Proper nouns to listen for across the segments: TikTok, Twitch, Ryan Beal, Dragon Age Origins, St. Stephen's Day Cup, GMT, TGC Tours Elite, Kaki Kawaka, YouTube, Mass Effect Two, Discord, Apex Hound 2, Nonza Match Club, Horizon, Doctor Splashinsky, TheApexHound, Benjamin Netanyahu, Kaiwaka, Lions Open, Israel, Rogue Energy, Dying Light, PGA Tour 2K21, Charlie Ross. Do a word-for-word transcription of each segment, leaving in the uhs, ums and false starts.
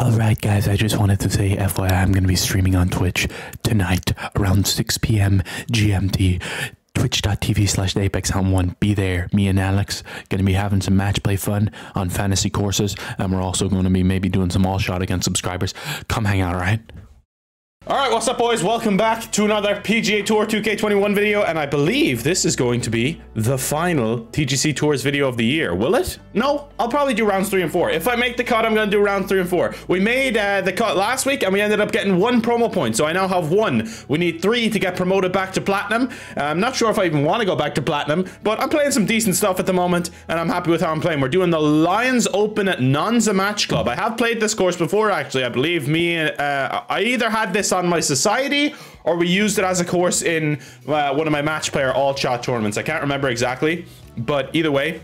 Alright guys, I just wanted to say, F Y I, I'm going to be streaming on Twitch tonight around six p m G M T, twitch dot t v slash the apex hound one. Be there. Me and Alex going to be having some match play fun on fantasy courses, and we're also going to be maybe doing some all shot against subscribers. Come hang out, alright? Alright, what's up boys? Welcome back to another P G A Tour two K twenty-one video, and I believe this is going to be the final T G C Tours video of the year. Will it? No, I'll probably do rounds three and four. If I make the cut, I'm going to do rounds three and four. We made uh, the cut last week, and we ended up getting one promo point, so I now have one. We need three to get promoted back to Platinum. Uh, I'm not sure if I even want to go back to Platinum, but I'm playing some decent stuff at the moment, and I'm happy with how I'm playing. We're doing the Lions Open at Nonza Match Club. I have played this course before, actually. I believe me, uh, I either had this on my society, or we used it as a course in uh, one of my match player all shot tournaments. I can't remember exactly, but either way,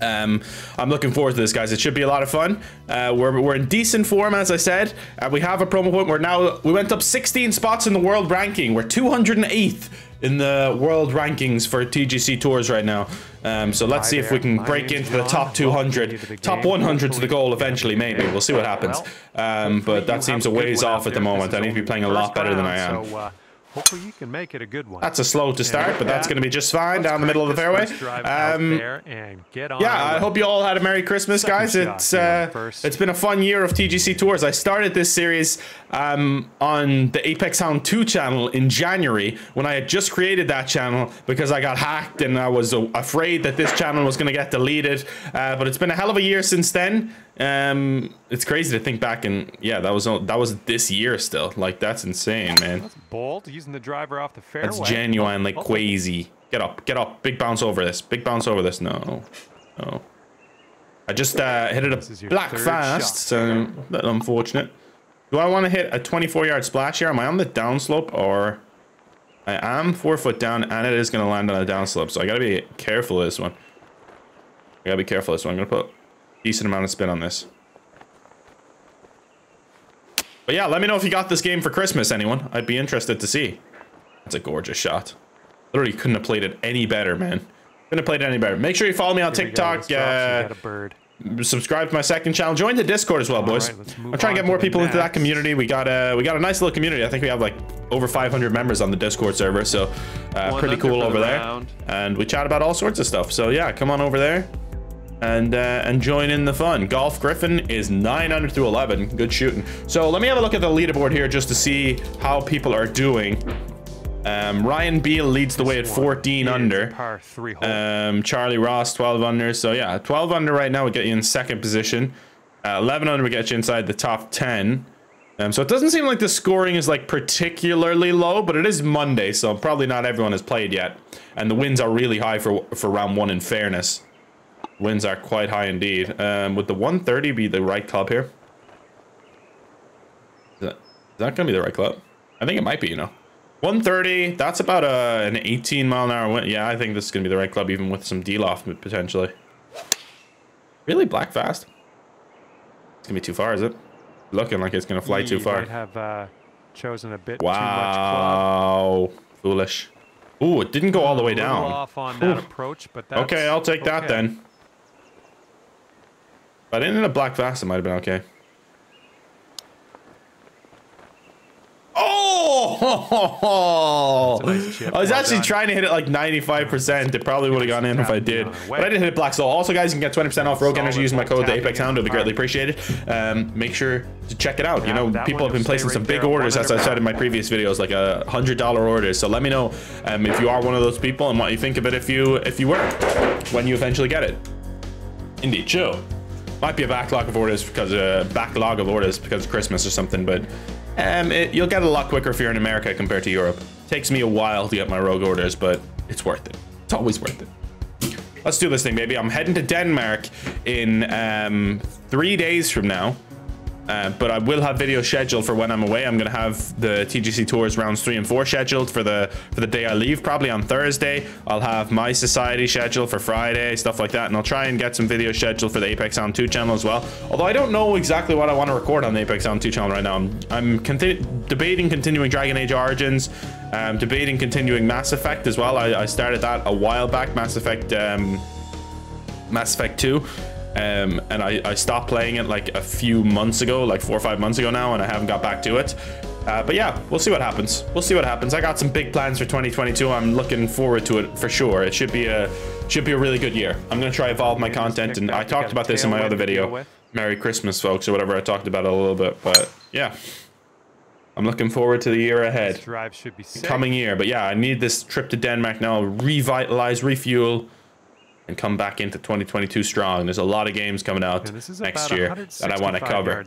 um I'm looking forward to this, guys. It should be a lot of fun. uh we're, we're in decent form, as I said, and we have a promo point. We're now we went up sixteen spots in the world ranking. We're two hundred eighth in the world rankings for T G C Tours right now. Um so let's see if we can break into the top two hundred, top one hundred to the goal eventually. Maybe we'll see what happens. Um but that seems a ways off at the moment. I need to be playing a lot better than I am. Hopefully you can make it a good one. That's a slow to start, but that's going to be just fine. Let's down the middle of the fairway. Um, and get on yeah, I hope you all had a Merry Christmas, guys. It's uh, it's been a fun year of T G C Tours. I started this series um, on the Apex Hound two channel in January, when I had just created that channel because I got hacked and I was uh, afraid that this channel was going to get deleted. Uh, but it's been a hell of a year since then. Um, it's crazy to think back, and yeah, that was that was this year still. Like, that's insane, man. That's bold, using the driver off the fairway. That's genuine, like crazy. Get up, get up. Big bounce over this. Big bounce over this. No, no. I just uh, hit it a black fast, so that's unfortunate. Do I want to hit a twenty-four yard splash here? Am I on the downslope, or I am four foot down, and it is going to land on a downslope? So I gotta be careful of this one. I gotta be careful of this one. I'm gonna put decent amount of spin on this. But yeah, let me know if you got this game for Christmas, anyone. I'd be interested to see. That's a gorgeous shot. Literally couldn't have played it any better, man. Couldn't have played it any better. Make sure you follow me on Here TikTok. Uh, bird. Subscribe to my second channel. Join the Discord as well, boys. Right, I'm trying to get more people into that community. We got a we got a nice little community. I think we have like over five hundred members on the Discord server, so uh, pretty cool over there. Round. And we chat about all sorts of stuff. So yeah, come on over there. And, uh, and join in the fun. Golf Griffin is nine under through eleven. Good shooting. So let me have a look at the leaderboard here just to see how people are doing. Um, Ryan Beal leads the way at fourteen under. Um, Charlie Ross twelve under. So yeah, twelve under right now would get you in second position. Uh, eleven under would get you inside the top ten. Um, so it doesn't seem like the scoring is like particularly low, but it is Monday, so probably not everyone has played yet. And the wins are really high for for round one. In fairness, wins are quite high indeed. Um, would the one thirty be the right club here? Is that, is that going to be the right club? I think it might be, you know. one thirty, that's about a, an eighteen mile an hour win. Yeah, I think this is going to be the right club, even with some deal off, potentially. Really black fast. It's going to be too far, is it? Looking like it's going to fly we too far. Might have uh, chosen a bit wow. too much club. Foolish. Ooh, it didn't go all the way down. Off on that approach, but that's okay, I'll take okay. that then. But in a black fast, it might have been okay. Oh! Nice chip. I was well actually done. trying to hit it like ninety-five percent. It probably would have gone in if I did. But I didn't hit it black. So also, guys, you can get twenty percent off Rogue Energy using my code TheApexHound. It would be greatly appreciated. Um, make sure to check it out. You know, people have been placing some big orders, as I said in my previous videos, like a one hundred dollar orders. So let me know um, if you are one of those people and what you think of it if you, if you were, when you eventually get it. Indeed, chill. Might be a backlog of orders because uh, backlog of orders because of Christmas or something, but um, it, you'll get it a lot quicker if you're in America compared to Europe. Takes me a while to get my Rogue orders, but it's worth it. It's always worth it. Let's do this thing, baby. I'm heading to Denmark in um, three days from now, uh, but I will have video scheduled for when I'm away. I'm gonna have the T G C Tours rounds three and four scheduled for the for the day I leave, probably on Thursday. I'll have my society scheduled for Friday, stuff like that, and I'll try and get some video scheduled for the Apex Hound two channel as well. Although I don't know exactly what I want to record on the Apex Hound two channel right now. I'm, I'm conti debating continuing Dragon Age Origins. I'm debating continuing Mass Effect as well. I, I started that a while back, Mass Effect, um, Mass Effect Two. um and I, I stopped playing it like a few months ago, like four or five months ago now, and I haven't got back to it. Uh, but yeah, we'll see what happens. We'll see what happens. I got some big plans for twenty twenty-two. I'm looking forward to it for sure. It should be a should be a really good year. I'm gonna try evolve my content, and I talked about this in my other video, Merry Christmas, folks, or whatever. I talked about it a little bit, but yeah, I'm looking forward to the year ahead. Drive should be coming year, but yeah, I need this trip to Denmark now. Revitalize, refuel, and come back into twenty twenty-two strong. There's a lot of games coming out next year that I want to cover.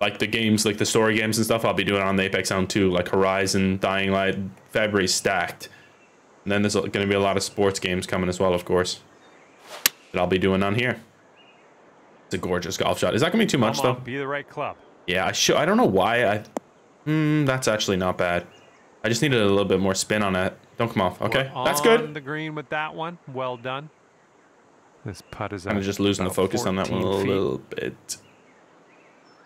Like the games, like the story games and stuff I'll be doing on the Apex Hound two, like Horizon, Dying Light, February stacked. And then there's going to be a lot of sports games coming as well, of course, that I'll be doing on here. It's a gorgeous golf shot. Is that going to be too much, though? Be the right club. Yeah, I should. I don't know why. I. Mm, that's actually not bad. I just needed a little bit more spin on it. Don't come off. Okay, that's good. On the green with that one. Well done. This putt is I'm just losing the focus on that one a little bit.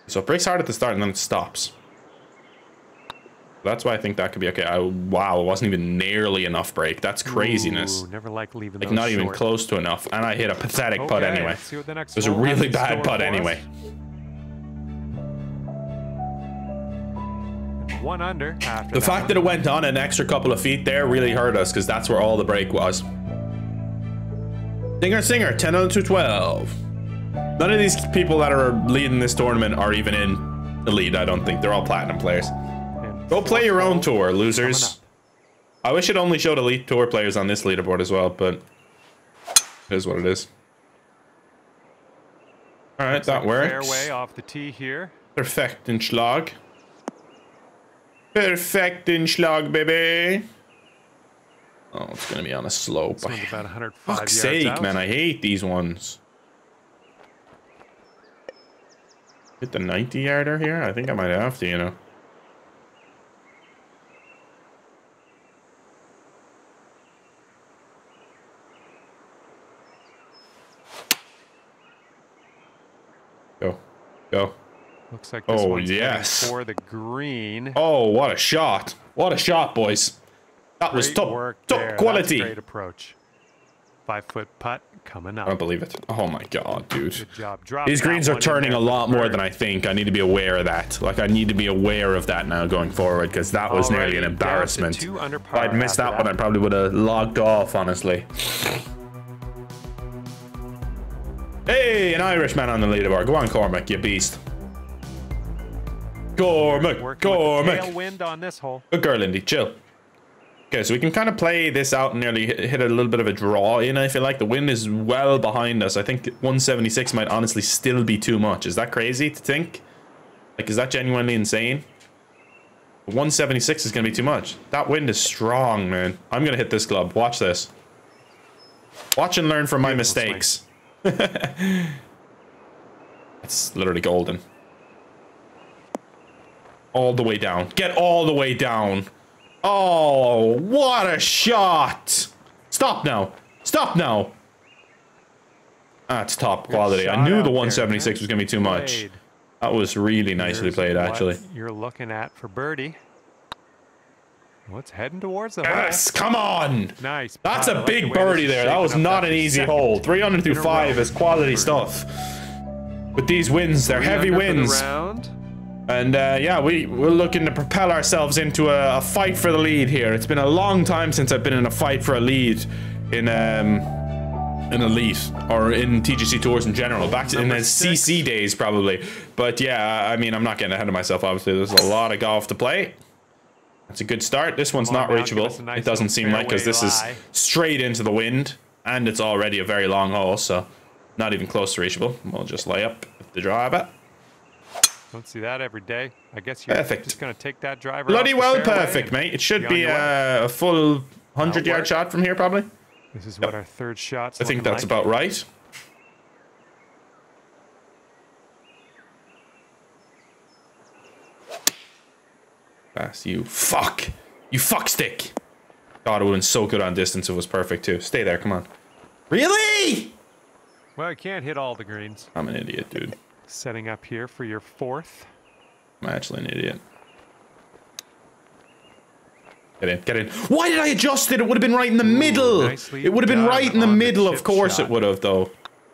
So it breaks hard at the start and then it stops. That's why I think that could be okay. I, wow, it wasn't even nearly enough break. That's craziness. Ooh, never like leaving like not short. Even close to enough. And I hit a pathetic okay, putt anyway. It was a really bad putt anyway. One under. After the that fact one. that it went on an extra couple of feet there really hurt us, because that's where all the break was. Singer, singer, ten on to twelve. None of these people that are leading this tournament are even in the lead, I don't think. They're all platinum players. Go play your own tour, losers. I wish it only showed elite tour players on this leaderboard as well, but it is what it is. All right, that works. Fairway off the tee here. Perfektenschlag. Perfektenschlag, baby. Oh, it's going to be on a slope. Fuck's sake, man. I hate these ones. Hit the ninety yarder here? I think I might have to, you know. Go. Go. Looks like this oh, one's yes. for the green. Oh, what a shot. What a shot, boys. That great was top, top quality. Great approach. Five foot putt coming up. I don't believe it. Oh my god, dude. These greens are turning a lot more than I think. I need to be aware of that. Like, I need to be aware of that now going forward, because that was nearly an embarrassment. If I'd missed that one, I probably would have logged off, honestly. Hey, an Irishman on the leaderboard. Go on, Cormac, you beast. Cormac, Cormac. Wind on this hole. Good girl, Indy. Chill. Okay, so we can kind of play this out and nearly hit a little bit of a draw in, I feel like. The wind is well behind us. I think one seventy-six might honestly still be too much. Is that crazy to think? Like, is that genuinely insane? one seventy-six is going to be too much. That wind is strong, man. I'm going to hit this club. Watch this. Watch and learn from my mistakes. It's literally golden. All the way down. Get all the way down. Oh, what a shot! Stop now! Stop now! That's top quality. I knew the one seventy-six was gonna be too much. That was really nicely played, actually. You're looking at for birdie. What's heading towards the yes, come on! Nice. That's a big birdie there. That was not an easy hole. Three under through five is quality stuff. With these wins, they're heavy wins. And uh, yeah, we, we're looking to propel ourselves into a, a fight for the lead here. It's been a long time since I've been in a fight for a lead in um, an elite or in T G C tours in general. Back to, in the C C days, probably. But yeah, I mean, I'm not getting ahead of myself, obviously. There's a lot of golf to play. That's a good start. This one's not reachable. It doesn't seem like, because this is straight into the wind. And it's already a very long hole, so not even close to reachable. We'll just lay up with the driver. Don't see that every day. I guess you're perfect. Just going to take that driver. Bloody well perfect, mate. It should be a, a full hundred yard shot from here, probably. This is yep. what our third shot's I think that's like. about right. Pass, you fuck. You fuck stick. God, it would have been so good on distance. It was perfect, too. Stay there. Come on. Really? Well, I can't hit all the greens. I'm an idiot, dude. Setting up here for your fourth. I'm actually an idiot. Get in, get in. Why did I adjust it? It would have been right in the Ooh, middle. It would have been right in the middle. The of course shot. It would have, though.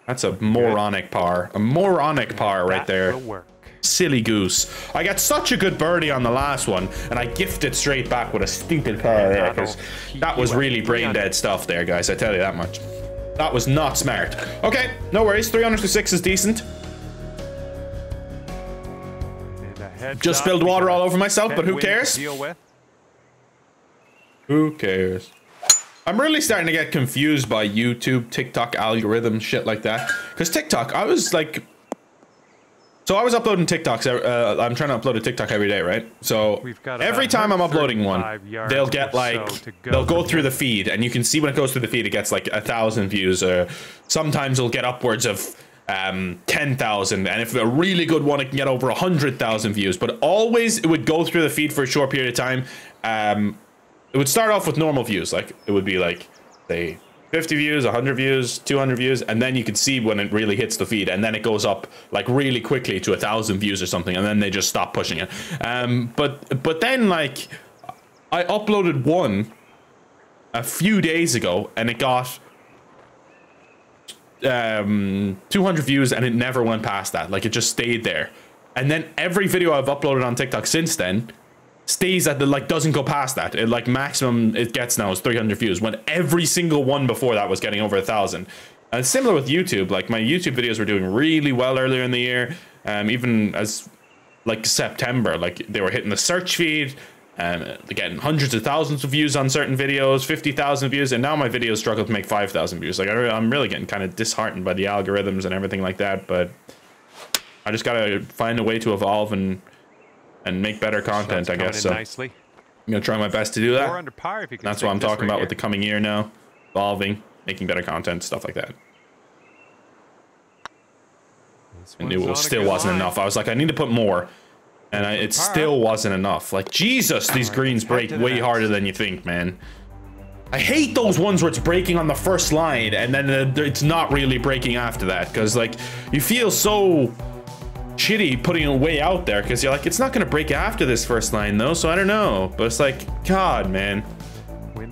That's a moronic par. A moronic par right there. Silly goose. I got such a good birdie on the last one, and I gifted straight back with a stupid par there, because that was really brain dead stuff there, guys. I tell you that much. That was not smart. Okay, no worries. three hundred to six is decent. Just spilled water all over myself, but who cares? Who cares? I'm really starting to get confused by YouTube, TikTok algorithm, shit like that. Because TikTok, I was like... So I was uploading TikToks, uh, I'm trying to upload a TikTok every day, right? So every time I'm uploading one, they'll get like, so go they'll go through the feed, and you can see when it goes through the feed, it gets like a thousand views, or sometimes it'll get upwards of um, ten thousand, and if a really good one, it can get over a hundred thousand views, but always it would go through the feed for a short period of time. Um, it would start off with normal views, like it would be like, say, fifty views, one hundred views, two hundred views, and then you can see when it really hits the feed, and then it goes up like really quickly to a thousand views or something, and then they just stop pushing it. Um, but but then like I uploaded one a few days ago, and it got um, two hundred views, and it never went past that. Like it just stayed there. And then every video I've uploaded on TikTok since then stays at the, like, doesn't go past that. It, like, maximum it gets now is three hundred views, when every single one before that was getting over a thousand. And similar with YouTube, like, my YouTube videos were doing really well earlier in the year, um, even as, like, September, like, they were hitting the search feed, and getting hundreds of thousands of views on certain videos, fifty thousand views, and now my videos struggle to make five thousand views. Like, I, I'm really getting kind of disheartened by the algorithms and everything like that, but I just gotta find a way to evolve and and make better content, I guess. So nicely. I'm gonna try my best to do that. Under par, if you can. That's what I'm talking right about here. With the coming year now, evolving, making better content, stuff like that. And it was, still wasn't line. enough. I was like, I need to put more, and I, it still wasn't enough. Like Jesus, these greens break way harder than you think, man. I hate those ones where it's breaking on the first line and then uh, it's not really breaking after that, because like you feel so shitty putting it way out there, because you're like, it's not gonna break after this first line though, so I don't know. But it's like, God, man.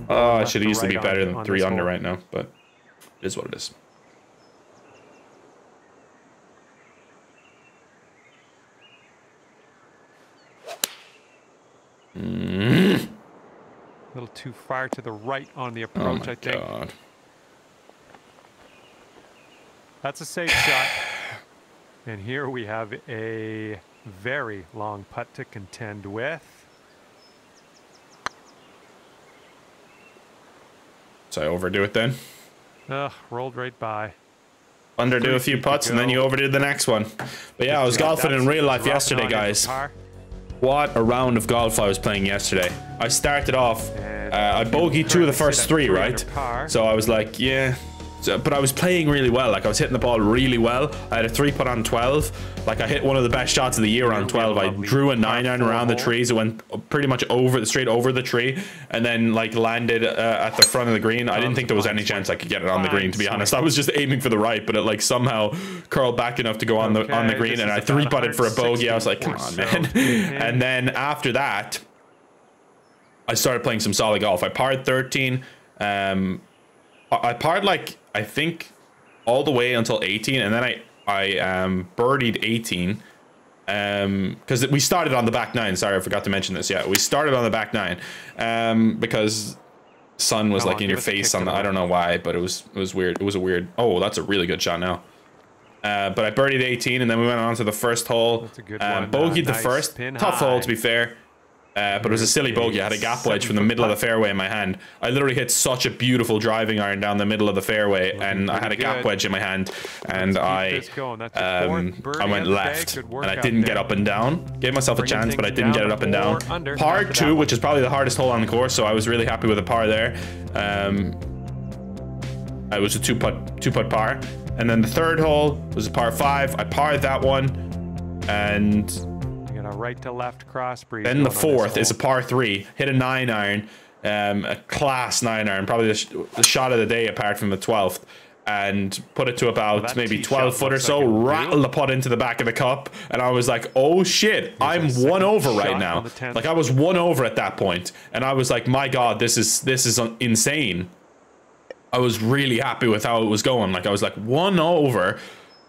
Oh, I should easily be better than three under right now, but it is what it is. Mm-hmm. A little too far to the right on the approach, oh my I think. God. That's a safe shot. And here we have a very long putt to contend with. So I overdo it then? Ugh, rolled right by. Underdo a few putts and then you overdo the next one. But yeah, I was golfing in real life yesterday, guys. What a round of golf I was playing yesterday. I started off, uh, I bogeyed two of the first three, right? So I was like, yeah. So, but I was playing really well, like I was hitting the ball really well. I had a three putt on twelve, like I hit one of the best shots of the year on twelve. I drew a nine iron around the trees, it went pretty much over, straight over the tree, and then like landed uh, at the front of the green. I didn't think there was any chance I could get it on the green, to be honest. I was just aiming for the right, but it like somehow curled back enough to go on the on the green, and I three putted for a bogey. I was like, come on, man. And then after that, I started playing some solid golf. I parred thirteen. Um, I parred like, I think all the way until eighteen, and then I I um birdied eighteen, um because we started on the back nine. Sorry, I forgot to mention this. Yeah, we started on the back nine, um because sun was like in your face on the, I don't know why, but it was it was weird. It was a weird. Oh, that's a really good shot now. Uh, but I birdied eighteen, and then we went on to the first hole. Um, bogeyed the first, tough hole to be fair. Uh, but it was a silly bogey. I had a gap wedge from the middle of the fairway in my hand. I literally hit such a beautiful driving iron down the middle of the fairway, and I had a gap wedge in my hand, and I um, I went left, and I didn't get up and down. Gave myself a chance, but I didn't get it up and down. Par two, which is probably the hardest hole on the course, so I was really happy with the par there. Um, it was a two putt, two putt par, and then the third hole was a par five. I parred that one, and right to left cross breeze. Then the fourth is a par three. Hit a nine iron, um, a class nine iron, probably the, sh the shot of the day apart from the twelfth, and put it to about well, maybe twelve foot or so. Rattled the putt into the back of the cup, and I was like, "Oh shit, I'm one over right now." Like I was one over at that point, and I was like, "My God, this is this is insane." I was really happy with how it was going. Like I was like one over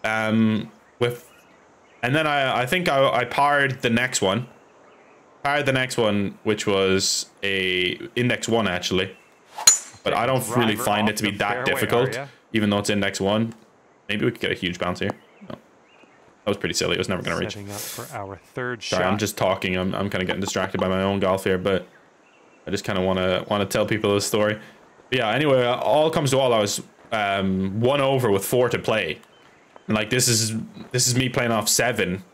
um, with, and then I, I think I, I parred the next one, parred the next one, which was a index one actually, but I don't really find it to be that difficult, even though it's index one. Maybe we could get a huge bounce here. No. That was pretty silly. It was never going to reach. Setting up for our third shot. Sorry, I'm just talking. I'm, I'm kind of getting distracted by my own golf here, but I just kind of want to want to tell people this story. But yeah, anyway, all comes to all, I was um, one over with four to play. And like, this is this is me playing off seven.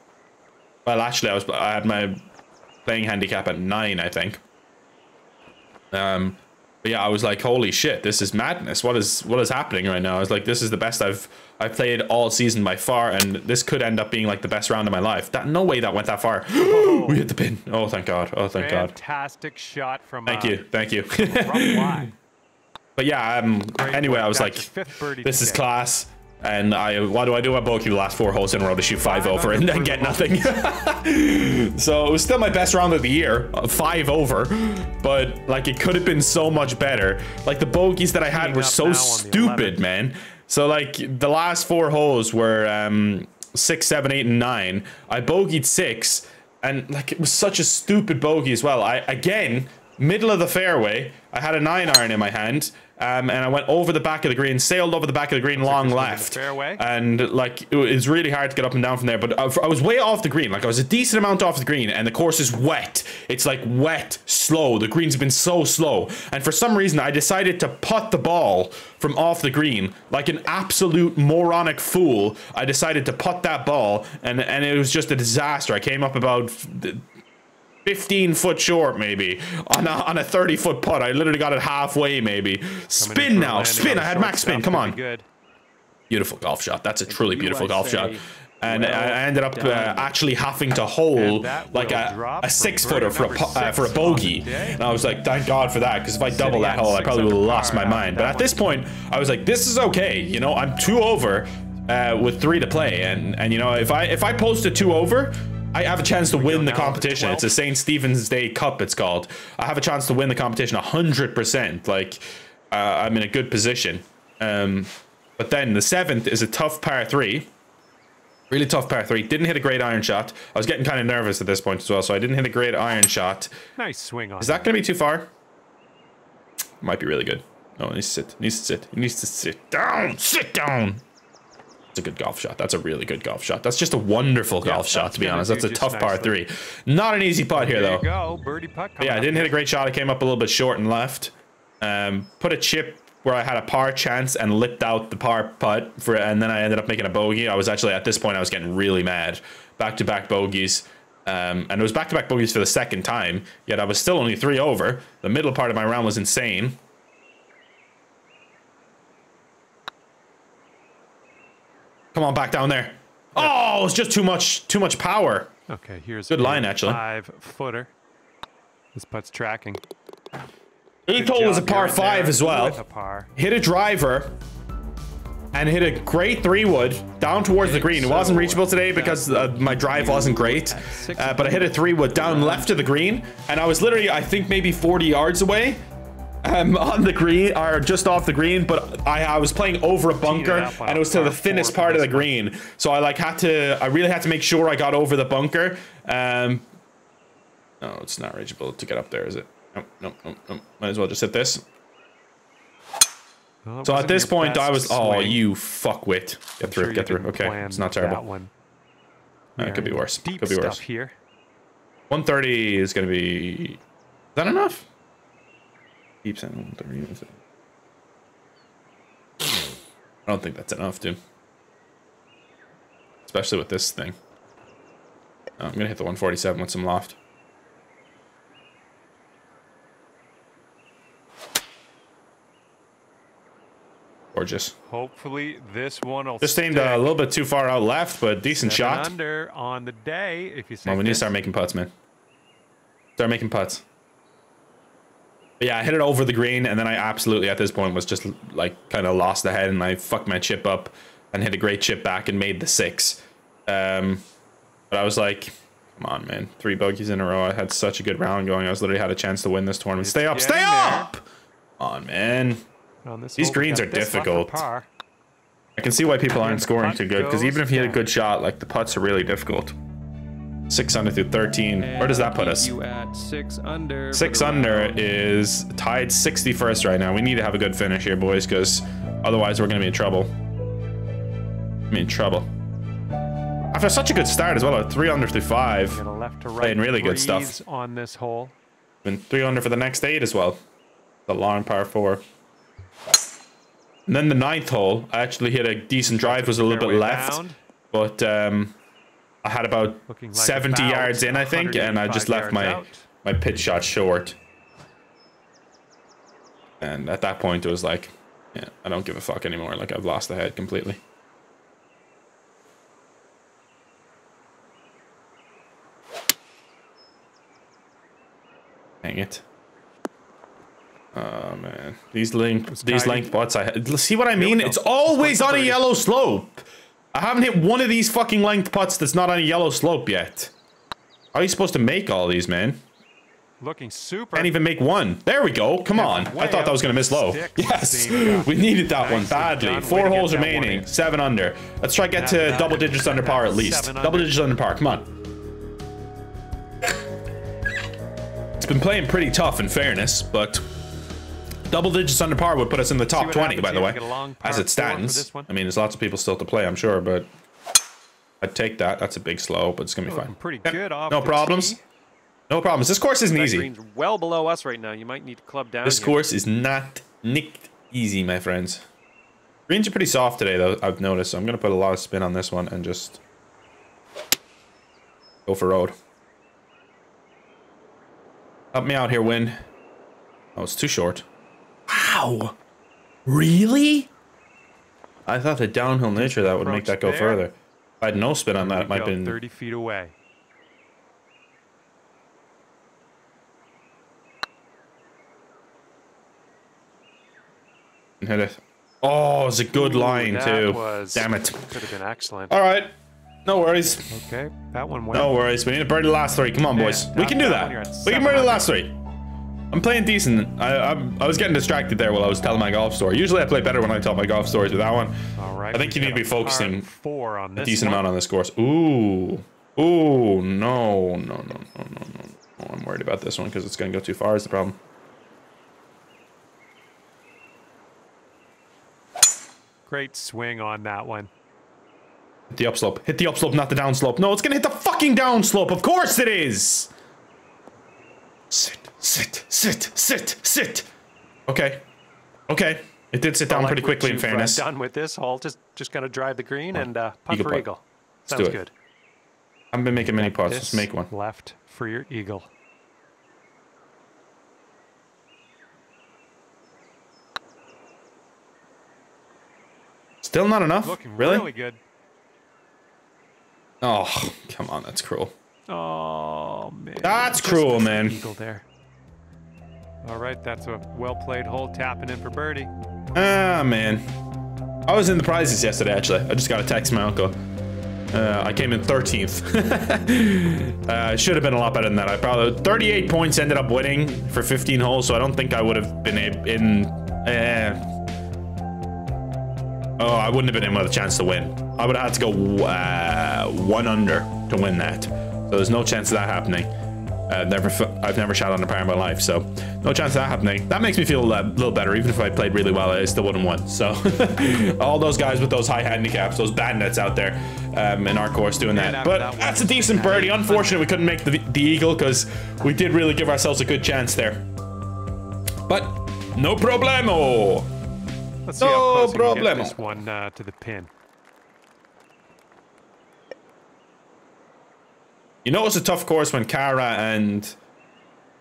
Well, actually, I was I had my playing handicap at nine, I think. Um, but yeah, I was like, holy shit, this is madness. What is what is happening right now? I was like, this is the best I've I played all season by far, and this could end up being like the best round of my life. That no way that went that far. We hit the pin. Oh, thank God. Oh, thank God. Fantastic shot from. Thank uh, you. Thank you. But yeah, um, anyway, I was like, this is class. And I, what do I do? I bogeyed the last four holes in a row to shoot five over and then get nothing. So it was still my best round of the year, five over. But like, it could have been so much better. Like the bogeys that I had were so stupid, man. So like the last four holes were um, six, seven, eight, and nine. I bogeyed six, and like it was such a stupid bogey as well. I again, middle of the fairway. I had a nine iron in my hand. Um, and I went over the back of the green, sailed over the back of the green, long left, and like it's really hard to get up and down from there. But I was way off the green, like I was a decent amount off the green, and the course is wet. It's like wet, slow. The green's been so slow, and for some reason I decided to putt the ball from off the green like an absolute moronic fool. I decided to putt that ball, and and it was just a disaster. I came up about fifteen foot short maybe on a, on a thirty foot putt. I literally got it halfway maybe. Spin now, spin. I had max spin. Come on. Good. Beautiful golf shot. That's a truly beautiful golf shot. And well, I ended up uh, actually having to hole like a, a six footer for a uh, for a bogey. And I was like, thank God for that, because if I double that hole, I probably would have lost my mind. But at this point, I was like, this is okay. You know, I'm two over uh, with three to play, and and you know, if I if I post a two over, I have a chance to win the competition. It's a Saint Stephen's Day Cup, it's called. I have a chance to win the competition one hundred percent. Like, uh, I'm in a good position. Um, but then the seventh is a tough par three. Really tough par three. Didn't hit a great iron shot. I was getting kind of nervous at this point as well, so I didn't hit a great iron shot. Nice swing on. Is that going to be too far? Might be really good. No, it needs to sit. It needs to sit. It needs to sit down. Sit down. That's a good golf shot. That's a really good golf shot. That's just a wonderful yeah, golf shot, to be honest. That's a tough par three. Not an easy putt here, though. Go. Birdie putt, yeah, I didn't hit a great shot. I came up a little bit short and left. Um, put a chip where I had a par chance and lipped out the par putt for, and then I ended up making a bogey. I was actually, at this point, I was getting really mad. Back-to-back bogeys. Um, and it was back-to-back bogeys for the second time, yet I was still only three over. The middle part of my round was insane. Come on, back down there. Oh, it's just too much, too much power. Okay, here's good line actually. Five footer. This putt's tracking. Eighth hole was a par five as well. A par. Hit a driver, and hit a great three wood down towards the green. It wasn't reachable today because uh, my drive wasn't great, uh, but I hit a three wood down left of the green, and I was literally, I think maybe forty yards away. Um, on the green, or just off the green, but I, I was playing over a bunker, and it was to the thinnest part of the green, so I like had to, I really had to make sure I got over the bunker. Um, no, it's not reachable to get up there, is it? Nope, nope, nope, nope. Might as well just hit this. Well, so at this point, I was, oh, swing. You fuckwit. Get I'm through, sure get through. Okay, it's not terrible. That one. No, it could be worse. Deep could be worse. Here. one thirty is going to be, is that enough? Keeps in one thirty. I don't think that's enough, dude. Especially with this thing. Oh, I'm gonna hit the one forty-seven with some loft. Gorgeous. Hopefully this one will just aimed a little bit too far out left, but decent shot. Under on the day, if you say. Well, we need to start making putts, man. Start making putts. But yeah, I hit it over the green, and then I absolutely, at this point, was just, like, kind of lost the head, and I fucked my chip up and hit a great chip back and made the six. Um, but I was like, come on, man. Three bogeys in a row. I had such a good round going. I was literally had a chance to win this tournament. It's stay up. Stay up! There. Come on, man. Well, this These greens are difficult. I can see why people aren't scoring too good, because even if he had a good shot, like, the putts are really difficult. Six under through thirteen. Where does that put us? Six under, six under is tied sixty-first right now. We need to have a good finish here, boys, because otherwise we're going to be in trouble. I'm in trouble. After such a good start as well, at three under through five. Playing really good stuff. On this hole. And three under for the next eight as well. The long par four. And then the ninth hole, I actually hit a decent drive, was a little bit left, but um, I had about seventy yards in, I think, and I just left my, my pitch shot short. And at that point, it was like, yeah, I don't give a fuck anymore. Like, I've lost the head completely. Dang it. Oh man, these length, these length putts. I see what I mean. It's always on a yellow slope. I haven't hit one of these fucking length putts that's not on a yellow slope yet. How are you supposed to make all these, man? Looking super. Can't even make one. There we go. Come on. I thought that was gonna miss low. Yes, we needed that one badly. Four holes remaining. Seven under. Let's try to get to double digits under par at least. Double digits under par. Come on. It's been playing pretty tough, in fairness, but. Double digits under par would put us in the top twenty, by the way, as it stands. I mean, there's lots of people still to play, I'm sure, but I'd take that. That's a big slow, but it's going to be fine. Pretty good. No problems. No problems. This course isn't easy. Green's well below us right now. You might need to club down. This course is not nicked easy, my friends. Greens are pretty soft today, though, I've noticed. So I'm going to put a lot of spin on this one and just go for road. Help me out here, Win. Oh, it's too short. Wow, really? I thought the downhill nature of that would make that go further. If I had no spin on that, it might have been thirty feet away. Hit it. Oh, it's a good line too. Damn it. Could have been excellent. All right, no worries. Okay, that one went. No worries. We need to birdie the last three. Come on, boys. We can do that. We can birdie the last three. I'm playing decent. I, I I was getting distracted there while I was telling my golf story. Usually I play better when I tell my golf stories with that one. All right, I think you need to be focusing four on this a decent one. Amount on this course. Ooh. Ooh, no, no, no, no, no, no. Oh, I'm worried about this one because it's going to go too far is the problem. Great swing on that one. Hit the upslope. Hit the upslope, not the downslope. No, it's going to hit the fucking downslope. Of course it is. Sit. Sit, sit, sit, sit. Okay, okay. It did sit down pretty quickly. In fairness, done with this hole. Just, just gonna drive the green and uh, putt for eagle. Sounds good. I've been making many putts. Let's make one. Left for your eagle. Still not enough. Looking really good. Oh, come on, that's cruel. Oh man, that's cruel, man. Eagle there. All right, that's a well-played hole, tapping in for birdie. Ah, man. I was in the prizes yesterday, actually. I just got a text from my uncle. Uh, I came in thirteenth. uh, should have been a lot better than that. I probably... thirty-eight points ended up winning for fifteen holes, so I don't think I would have been in... Uh, oh, I wouldn't have been in with a chance to win. I would have had to go uh, one under to win that. So there's no chance of that happening. I've never, I've never shot on a par in my life, so no chance of that happening. That makes me feel a little better. Even if I played really well, I still wouldn't win. So all those guys with those high handicaps, those bad nets out there um, in our course doing that. But that's a decent birdie. Unfortunately, we couldn't make the, the eagle because we did really give ourselves a good chance there. But no problemo. Let's see how close we can get this one uh, to the pin. You know it's a tough course when Kara and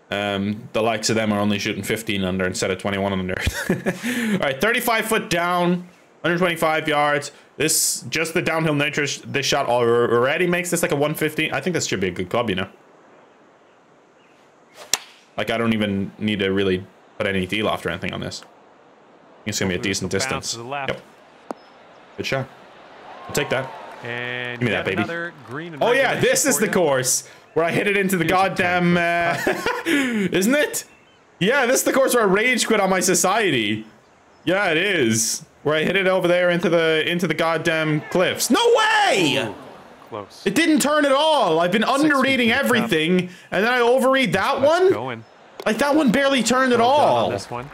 um, the likes of them are only shooting fifteen under instead of twenty-one under. All right, thirty-five foot down, one hundred twenty-five yards. This just the downhill nature. Sh this shot already makes this like a one fifteen. I think this should be a good club, you know. Like I don't even need to really put any D loft or anything on this. It's gonna be a decent distance. Yep. Good shot. I'll take that. And give me that, baby. Green and oh, yeah, this is the course where I hit it into the goddamn... Uh, isn't it? Yeah, this is the course where I rage quit on my society. Yeah, it is. Where I hit it over there into the into the goddamn cliffs. No way! Ooh, close. It didn't turn at all. I've been undereating everything, and then I overeat that That's one. Going. Like that one barely turned well at all. On this one.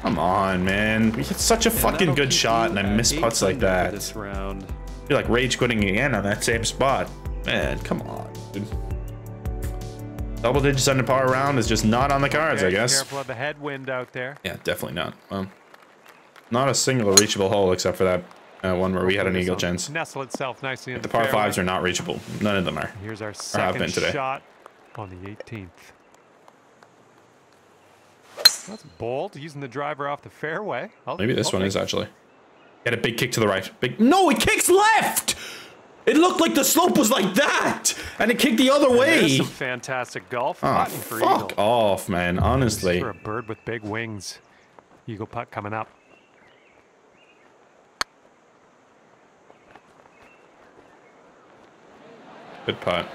Come on, man. We hit such a yeah, fucking good shot, and I miss putts like that. This round. You're like rage quitting again on that same spot. Man, come on, dude. Double digits under par round is just not on the cards, I guess. Careful of the headwind out there. Yeah, definitely not. Um, not a single reachable hole except for that uh, one where we had an eagle chance. Nestle itself nicely. The par fives are not reachable. None of them are. Here's our second shot on the eighteenth. That's bold, using the driver off the fairway. I'll, Maybe this I'll one think. is actually. Got a big kick to the right. Big. No, it kicks left. It looked like the slope was like that, and it kicked the other way. There's some fantastic golf. Oh, for fuck eagle. off, man! Honestly, for a bird with big wings, eagle putt coming up. Good putt.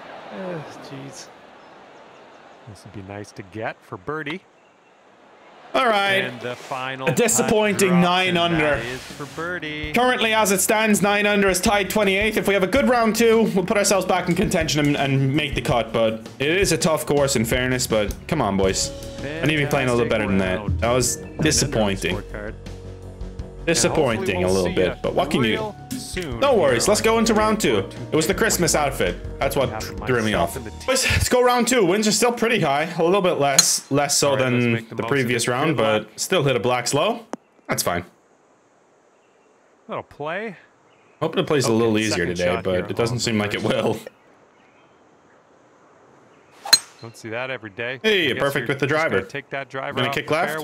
Jeez, oh, this would be nice to get for birdie. All right. And the final a disappointing nine under. For birdie. Currently, as it stands, nine under is tied twenty-eighth. If we have a good round two, we'll put ourselves back in contention and, and make the cut. But it is a tough course, in fairness. But come on, boys. Fantastic. I need to be playing a little better than that. That was disappointing. Disappointing we'll a little bit, but what can you do? No worries, let's go into round two. It was the Christmas outfit. That's what threw me off. Let's go round two. Wins are still pretty high, a little bit less, less so than the previous round, but still hit a black slow. That's fine. Little play. Hoping it plays a little easier today, but it doesn't seem like it will. Don't see that every day. Hey, perfect with the driver. Take that driver. Gonna kick left.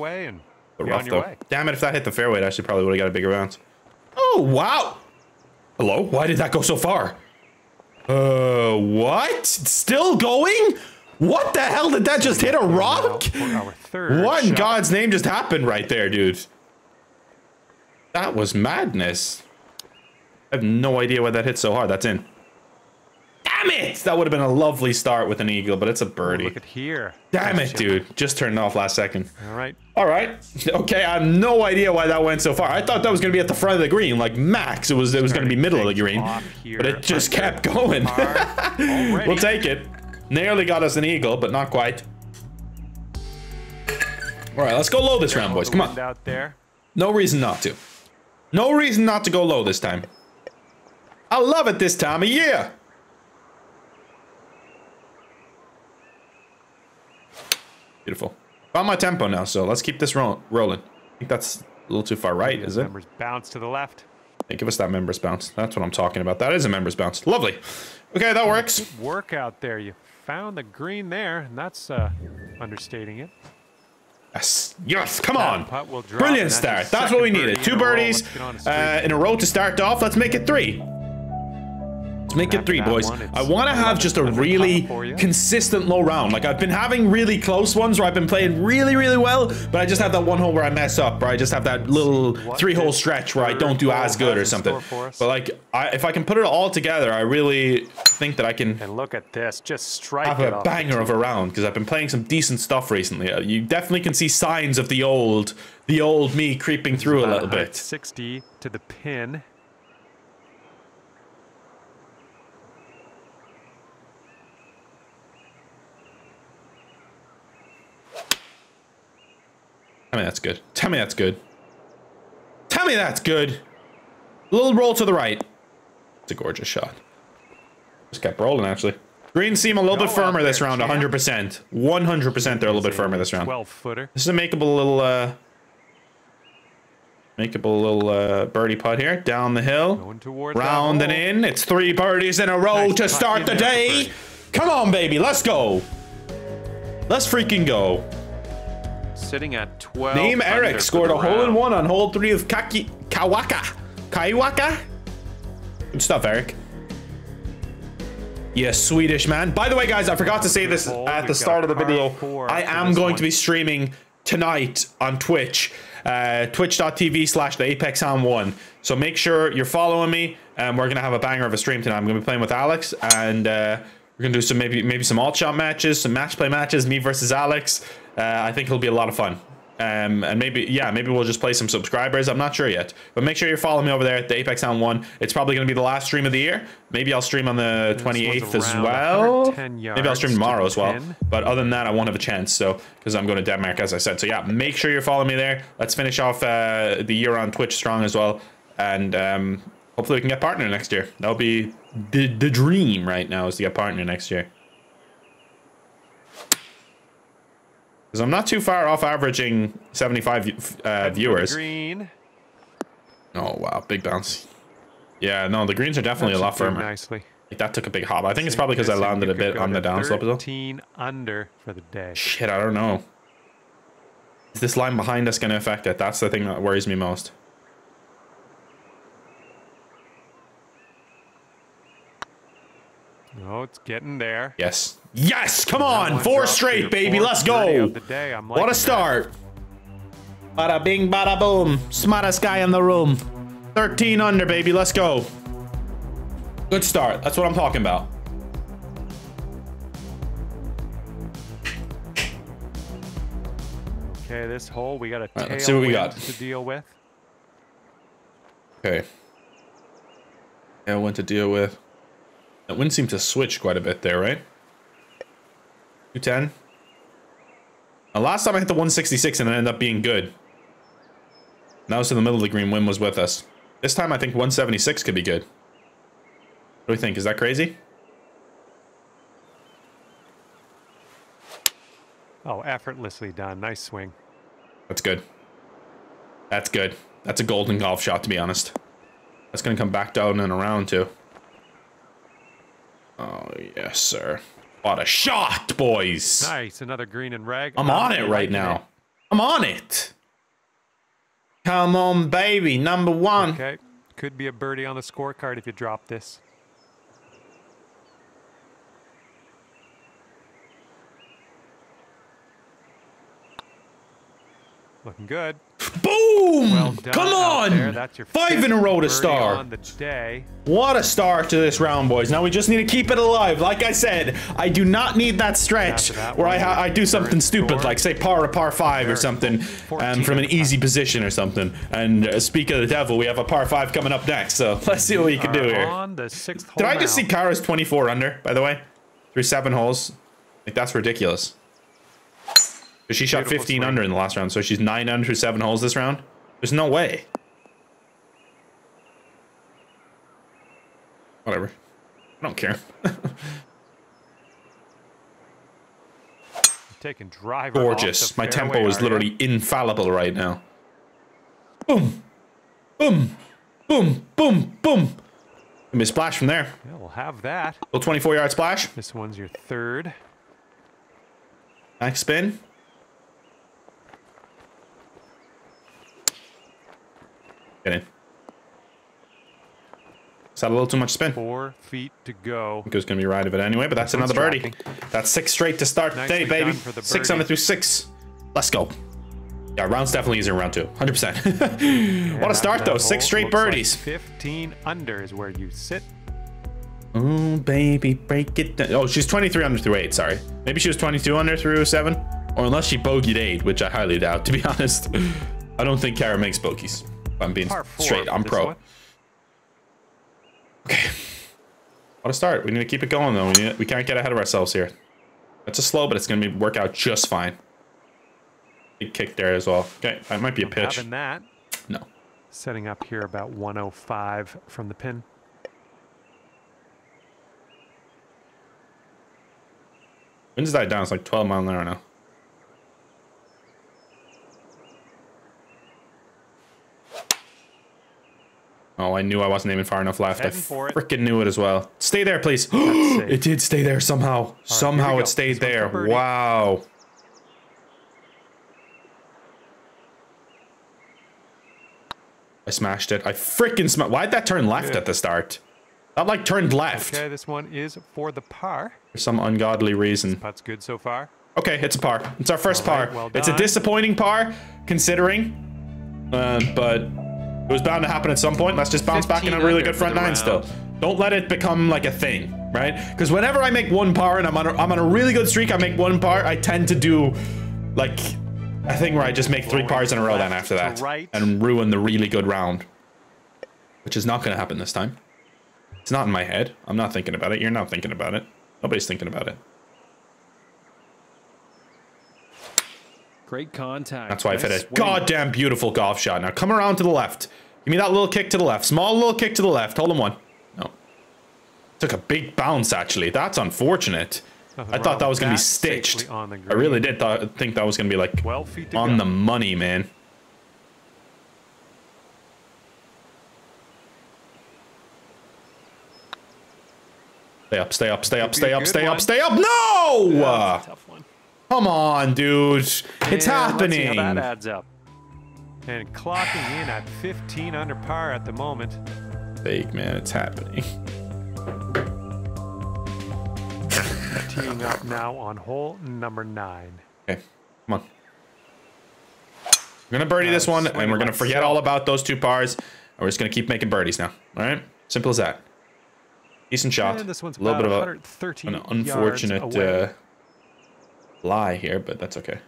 Rough, though. Damn it, if that hit the fairway, I actually probably would have got a bigger bounce. Oh, wow. Hello? Why did that go so far? Uh, what? It's still going? What the hell? Did that just hit a rock? What in God's name just happened right there, dude? That was madness. I have no idea why that hit so hard. That's in. Damn it! That would have been a lovely start with an eagle, but it's a birdie. Look at here. Damn it, dude. Just turned off last second. All right. All right. Okay, I have no idea why that went so far. I thought that was going to be at the front of the green, like max. It was it was going to be middle of the green, but it just kept going. We'll take it. Nearly got us an eagle, but not quite. All right, let's go low this round, boys. Come on. No reason not to. No reason not to go low this time. I love it this time of year. Beautiful. Found my tempo now, so let's keep this ro rolling. I think that's a little too far right, is it? Members bounce to the left. Hey, give us that members bounce. That's what I'm talking about. That is a members bounce. Lovely. Okay, that works. Good work out there. You found the green there, and that's uh, understating it. Yes. Yes. Come on. Brilliant start. That's what we needed. Two birdies uh, in a row to start off. Let's make it three. Make it three, boys. I want to have just a really consistent low round. Like, I've been having really close ones where I've been playing really, really well, but I just have that one hole where I mess up, or I just have that little three-hole stretch where I don't do as good or something. But, like, I, if I can put it all together, I really think that I can and look at this, just strike have a banger of a round, because I've been playing some decent stuff recently. You definitely can see signs of the old, the old me creeping through a little bit. sixty to the pin. Tell me that's good. Tell me that's good. Tell me that's good. Little roll to the right. It's a gorgeous shot. Just kept rolling, actually. Greens seem a little bit firmer this round, one hundred percent. one hundred percent they're a little bit firmer this round. twelve footer. This is a makeable little, uh... makeable little uh, birdie putt here. Down the hill. Round and in. It's three birdies in a row to start the day. Come on, baby. Let's go. Let's freaking go. Sitting at twelve. Name Eric scored a hole in one on hole three of Kaki Kawaka. Kaiwaka? Good stuff, Eric. Yeah, Swedish man. By the way, guys, I forgot to say this at the start of the video. I am going to be streaming tonight on Twitch. Uh, Twitch.tv slash the Apex Hound one. So make sure you're following me. And we're going to have a banger of a stream tonight. I'm going to be playing with Alex. And uh, we're going to do some maybe, maybe some alt shot matches, some match play matches, me versus Alex. Uh, I think it'll be a lot of fun. Um, and maybe, yeah, maybe we'll just play some subscribers. I'm not sure yet, but make sure you're following me over there at the Apex Hound one. It's probably going to be the last stream of the year. Maybe I'll stream on the twenty-eighth as well. Maybe I'll stream tomorrow as well. But other than that, I won't have a chance. So, because I'm going to Denmark, as I said. So yeah, make sure you're following me there. Let's finish off uh, the year on Twitch strong as well. And um, hopefully we can get partner next year. That'll be the, the dream right now, is to get partner next year. Because I'm not too far off averaging seventy-five uh, viewers. Green. Oh, wow. Big bounce. Yeah, no, the greens are definitely a lot firmer. Nicely. Like, that took a big hop. I think it's probably because I landed a bit on the downslope as well. thirteen under for the day. Shit, I don't know. Is this line behind us going to affect it? That's the thing that worries me most. No, it's getting there. Yes. Yes, come on, four straight, baby, let's go. What a start. Bada bing, bada boom, smartest guy in the room. thirteen under, baby, let's go. Good start, that's what I'm talking about. Okay, this hole, we got a tailwind to deal with. Okay. Tailwind to deal with. That wind seemed to switch quite a bit there, right? two ten. Now, last time I hit the one sixty-six and it ended up being good. Now it's in the middle of the green. Wind was with us. This time I think one seventy-six could be good. What do we think? Is that crazy? Oh, effortlessly done. Nice swing. That's good. That's good. That's a golden golf shot, to be honest. That's going to come back down and around too. Oh, yes, sir. What a shot, boys. Nice, another green and rag. I'm on it right now. I'm on it. Come on, baby, number one. Okay, could be a birdie on the scorecard if you drop this. Looking good. Boom! Well done. Come on! That's your Five in a row to star. On the day. What a start to this round, boys. Now we just need to keep it alive. Like I said, I do not need that stretch that where I, I do something stupid, score. like say par or par five or something, um, from an easy position or something. And uh, speak of the devil, we have a par five coming up next, so let's see what we can do here. On the sixth hole. Did I just see Kara's twenty-four under, by the way? Through seven holes. Like, that's ridiculous. She shot fifteen under in the last round, so she's nine under through seven holes this round. There's no way. Whatever. I don't care. Taking driver. Gorgeous. My tempo is literally infallible right now. Boom. Boom. Boom. Boom. Boom. Give me a splash from there. Yeah, we'll have that. Little twenty-four yard splash. This one's your third. Back spin. Get in. Is that a little too much spin? Four feet to go. I think it was going to be right of it anyway, but that's another birdie. That's six straight to start today, baby. Six under through six. Let's go. Yeah, round's definitely easier in round two. one hundred percent. What a start, though. Six straight birdies. fifteen under is where you sit. Oh, baby, break it down. Oh, she's twenty-three under through eight, sorry. Maybe she was twenty-two under through seven. Or unless she bogeyed eight, which I highly doubt, to be honest. I don't think Kara makes bogeys. I'm being straight. I'm pro. One. Okay. What a start. We need to keep it going, though. We, need to, we can't get ahead of ourselves here. That's a slow, but it's going to work out just fine. Big kick there as well. Okay. That might be a pitch. Having that. No. Setting up here about one oh five from the pin. Wind's died down. It's like twelve miles an hour now. Oh, I knew I wasn't aiming far enough left. I freaking knew it as well. Stay there, please. It did stay there somehow. Right, somehow it stayed there. Wow. I smashed it. I freaking smashed. Why'd that turn left Good. at the start? That like turned left. Okay, this one is for the par. For some ungodly reason. This putt's good so far. Okay, it's a par. It's our first right, par. Well, it's a disappointing par, considering. Uh, but... It was bound to happen at some point. Let's just bounce back in a really good front nine still. Don't let it become like a thing, right? Because whenever I make one par and I'm on, a, I'm on a really good streak, I make one par, I tend to do like I think where I just make three pars in a row then after that and ruin the really good round, which is not going to happen this time. It's not in my head. I'm not thinking about it. You're not thinking about it. Nobody's thinking about it. Great contact. That's why I fit a goddamn beautiful golf shot. Now come around to the left. Give me that little kick to the left. Small little kick to the left. Hold on one. No. Took a big bounce, actually. That's unfortunate. Nothing I thought that was going to be stitched. I really did th think that was going to be like on go. the money, man. Stay up, stay up, stay up, stay up, stay one. up, stay up. No! Yeah, tough one. Come on, dude. It's and happening. Let's see how that adds up. And clocking in at fifteen under par at the moment. Fake, man. It's happening. Teeing up now on hole number nine. Okay, come on. We're going to birdie uh, this one, and we're going to forget so. all about those two pars. And we're just going to keep making birdies now. All right? Simple as that. Decent shot. And this one's a little bit of a, an unfortunate uh, lie here, but that's okay.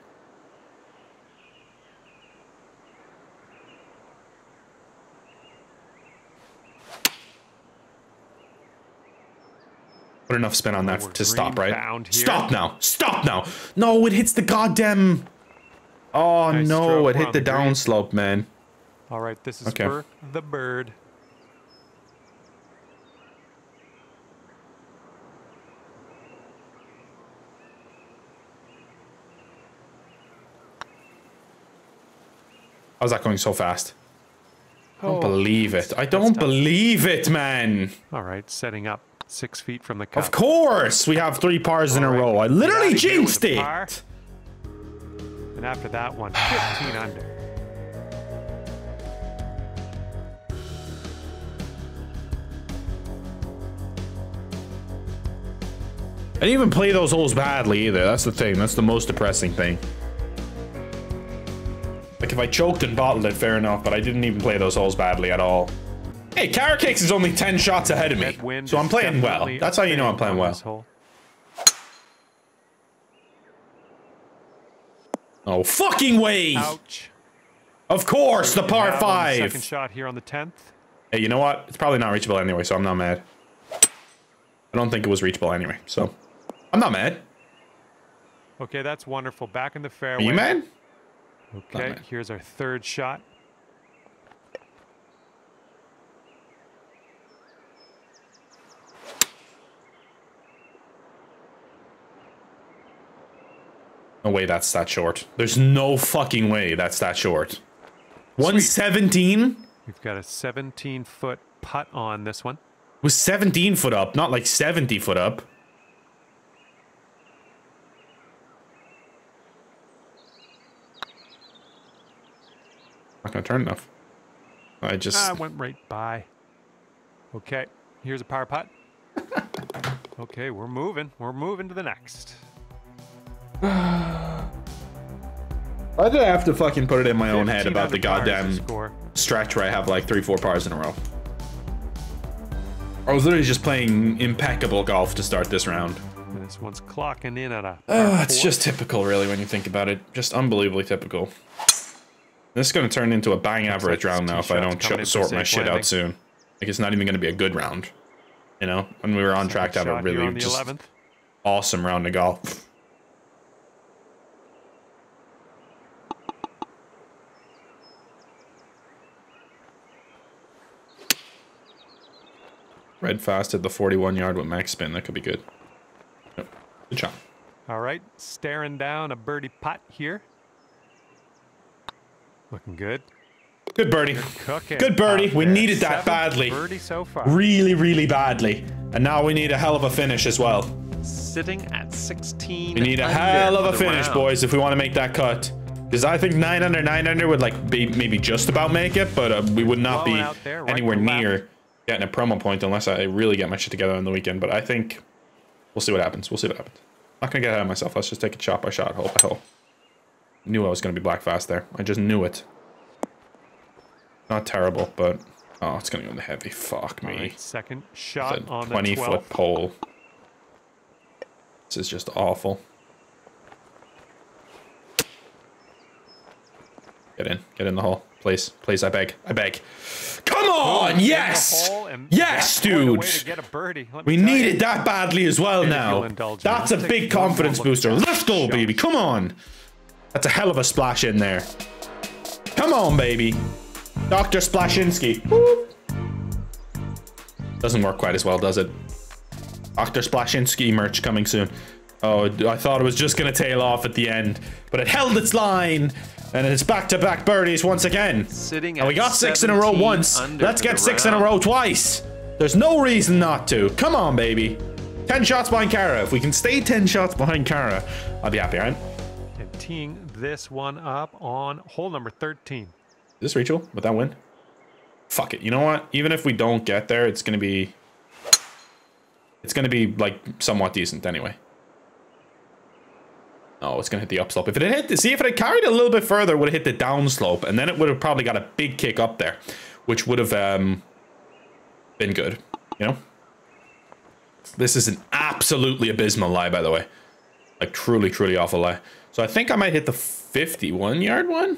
Put enough spin on that oh, to stop, right? Stop now! Stop now! No, it hits the goddamn... Oh, nice no, it hit the, the down slope, man. All right, this is okay. for the bird. How's that going so fast? I don't oh, believe it. I don't believe it, man. All right, setting up six feet from the cup. Of course, we have three pars in right. a row. I literally jinxed it. And after that one, fifteen under. I didn't even play those holes badly either. That's the thing. That's the most depressing thing. Like, if I choked and bottled it, fair enough, but I didn't even play those holes badly at all. Hey, Carrot Cakes is only ten shots ahead of me, so I'm playing well. That's how you know I'm playing well. Oh, fucking way! Ouch. Of course, the par five! Second shot here on the tenth. Hey, you know what? It's probably not reachable anyway, so I'm not mad. I don't think it was reachable anyway, so I'm not mad. Okay, that's wonderful. Back in the fairway. Are you mad? Okay, here's our third shot. No way that's that short. There's no fucking way that's that short. one seventeen? We've got a seventeen-foot putt on this one. It was seventeen-foot up, not like seventy-foot up. Not gonna turn enough. I just I went right by. Okay, here's a power putt. Okay, we're moving. We're moving to the next. Why did I have to fucking put it in my own head about the goddamn stretch where I have like three, four pars in a row? I was literally just playing impeccable golf to start this round. And this one's clocking in at a. Oh, it's just typical, really, when you think about it. Just unbelievably typical. This is going to turn into a bang average round now if I don't sort my shit out soon. Like, it's not even going to be a good round. You know? When we were on track to have a really just awesome round of golf. Red fast at the forty-one yard with max spin. That could be good. Yep. Good shot. All right. Staring down a birdie putt here. Looking good. Good birdie. Good birdie. We needed that badly. So far. Really, really badly. And now we need a hell of a finish as well. Sitting at sixteen. We need a hell of a finish, boys, if we want to make that cut. Because I think nine under, nine under would like be maybe just about make it, but uh, we would not be anywhere near getting a promo point unless I really get my shit together on the weekend. But I think we'll see what happens. We'll see what happens. I'm not gonna get ahead of myself. Let's just take it shot by shot, hole by hole. Knew I was going to be black fast there. I just knew it. Not terrible, but... Oh, it's going to go in the heavy. Fuck me. Right, second shot on the twenty-foot pole. This is just awful. Get in. Get in the hole. Please. Please, I beg. I beg. Come on! Yes! Yes, dude! We need it that badly as well now. That's a big confidence booster. Let's go, baby. Come on. That's a hell of a splash in there. Come on, baby. Doctor Splashinsky. Woo. Doesn't work quite as well, does it? Doctor Splashinsky merch coming soon. Oh, I thought it was just going to tail off at the end, but it held its line, and it's back-to-back birdies once again. Sitting and we got six in a row once. Let's get six round. in a row twice. There's no reason not to. Come on, baby. ten shots behind Kara. If we can stay ten shots behind Kara, I'll be happy, right? And teeing this one up on hole number thirteen. Is this reachable with that win? Fuck it. You know what? Even if we don't get there, it's going to be... It's going to be, like, somewhat decent anyway. Oh, it's going to hit the upslope. If it had hit, see, if it had carried a little bit further, it would have hit the downslope, and then it would have probably got a big kick up there, which would have um, been good, you know? This is an absolutely abysmal lie, by the way. Like, truly, truly awful lie. So I think I might hit the fifty-one yard one. Is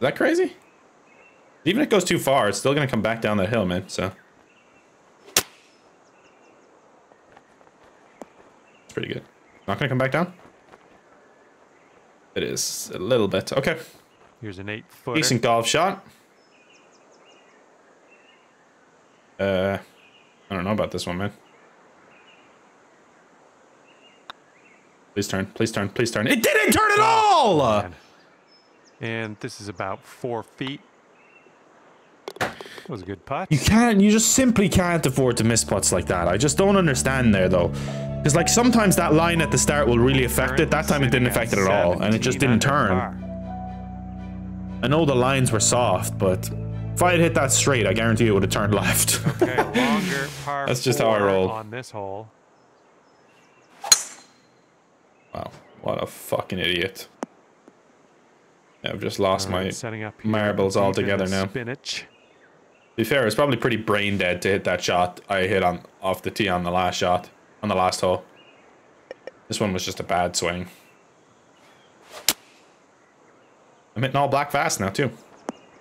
that crazy? Even if it goes too far, it's still going to come back down that hill, man, so. It's pretty good. Not going to come back down? It is a little bit. Okay. Here's an eight footer. Decent golf shot. Uh, I don't know about this one, man. Please turn. Please turn. Please turn. It didn't turn at all! Oh, and this is about four feet. That was a good putt. You can't. You just simply can't afford to miss putts like that. I just don't understand there, though. Because, like, sometimes that line at the start will really affect it. That time it didn't affect it at all, and it just didn't turn. I know the lines were soft, but if I had hit that straight, I guarantee it would have turned left. Okay, longer par That's just how I roll. On this hole. Wow, what a fucking idiot. Yeah, I've just lost right, my setting up marbles altogether now. Spinach. To be fair, it's probably pretty brain dead to hit that shot I hit on off the tee on the last shot. On the last hole. This one was just a bad swing. I'm hitting all black fast now too,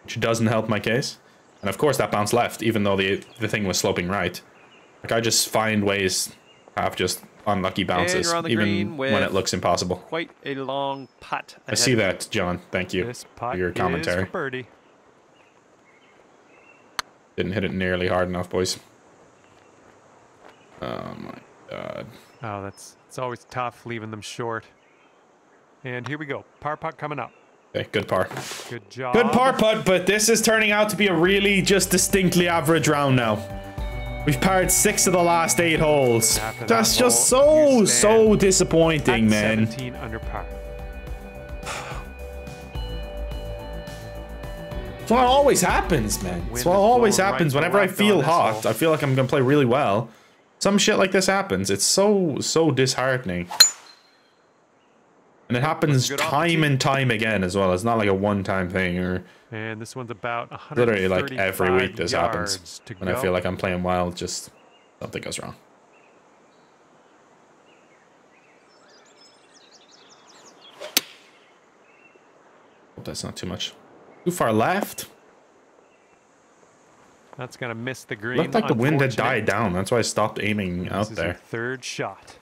which doesn't help my case. And of course that bounced left, even though the the thing was sloping right. Like, I just find ways to have just unlucky bounces, even when it looks impossible. Quite a long putt. I see that, John. Thank you for your commentary. Birdie. Didn't hit it nearly hard enough, boys. Oh my. God. Oh, that's, it's always tough leaving them short. And here we go. Par putt coming up. Okay, good par. Good job. Good par putt, but this is turning out to be a really just distinctly average round now. We've parred six of the last eight holes. After that's that just hole, so, so disappointing, man. seventeen under par. It's what always happens, man. It's what always happens. Whenever I feel hot, I feel like I'm going to play really well. Some shit like this happens. It's so, so disheartening. And it happens time and time again as well. It's not like a one-time thing or... And this one's about literally like every week this happens. When go. I feel like I'm playing well, just something goes wrong. Hope that's not too much. Too far left. That's gonna miss the green. Looked like the wind had died down. That's why I stopped aiming out there. Third shot.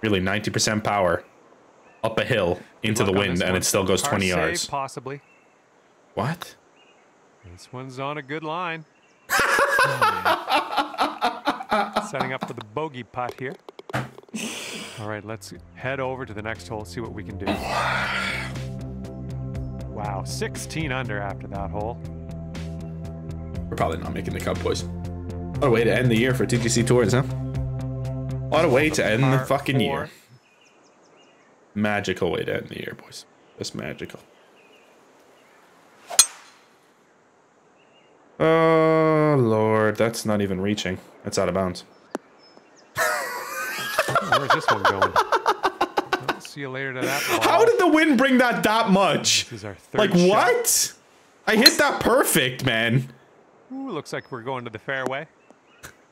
Really, ninety percent power up a hill into the wind, and it still goes twenty yards. Possibly. What? This one's on a good line. Setting up for the bogey putt here. All right, let's head over to the next hole. See what we can do. Wow, sixteen under after that hole. We're probably not making the cup, boys. What a way to end the year for T G C Tours, huh? What a way to end the fucking year. Magical way to end the year, boys. Just magical. Oh, Lord. That's not even reaching. That's out of bounds. Where's this one going? See you later to that ball. How did the wind bring that that much? This is our third like, shot. What? I hit that perfect, man. Ooh, looks like we're going to the fairway.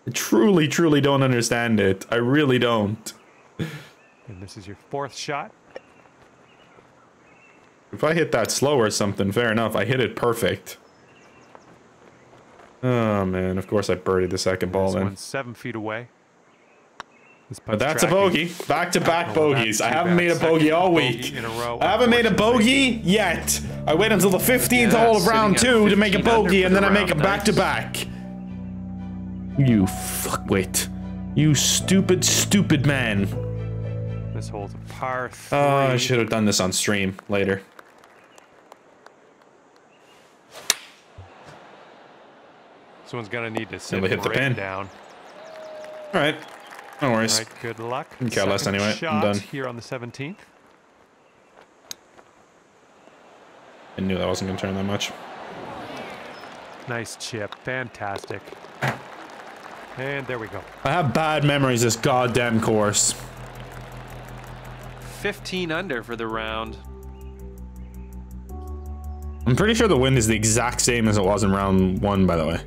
I truly, truly don't understand it. I really don't. And this is your fourth shot. If I hit that slow or something, fair enough. I hit it perfect. Oh, man. Of course I birdied the second ball then. Seven feet away. But that's tracking. A bogey. Back-to-back -back bogeys. I haven't made a bogey all week. I haven't made a bogey yet. I wait until the fifteenth hole of round two to make a bogey, and then I make a back-to-back. -back. You fuckwit. You stupid, stupid man. This hole's a par three. Oh, I should have done this on stream later. Someone's gonna need to sit hit the pin down. All right. No worries. All right, good luck. Couldn't care less anyway. I'm done. Here on the seventeenth. I knew that wasn't going to turn that much. Nice chip. Fantastic. And there we go. I have bad memories this goddamn course. fifteen under for the round. I'm pretty sure the wind is the exact same as it was in round one, by the way.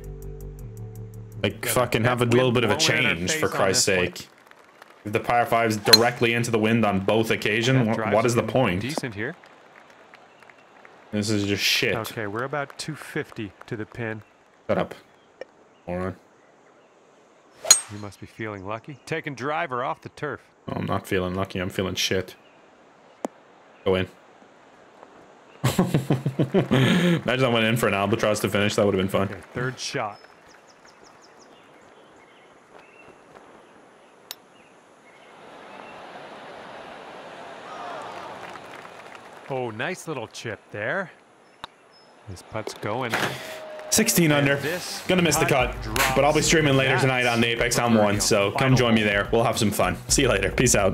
Like, fucking have a little bit of a change, for Christ's sake. If the power five's directly into the wind on both occasions, wh what is the point? Decent here. This is just shit. Okay, we're about two fifty to the pin. Shut up. Moron. You must be feeling lucky. Taking driver off the turf. Oh, I'm not feeling lucky. I'm feeling shit. Go in. Imagine I went in for an albatross to finish. That would have been fun. Okay, third shot. Oh, nice little chip there. This putt's going. sixteen under. Gonna miss the cut, but I'll be streaming later tonight on the Apex Hound one, so come join me there. We'll have some fun. See you later. Peace out.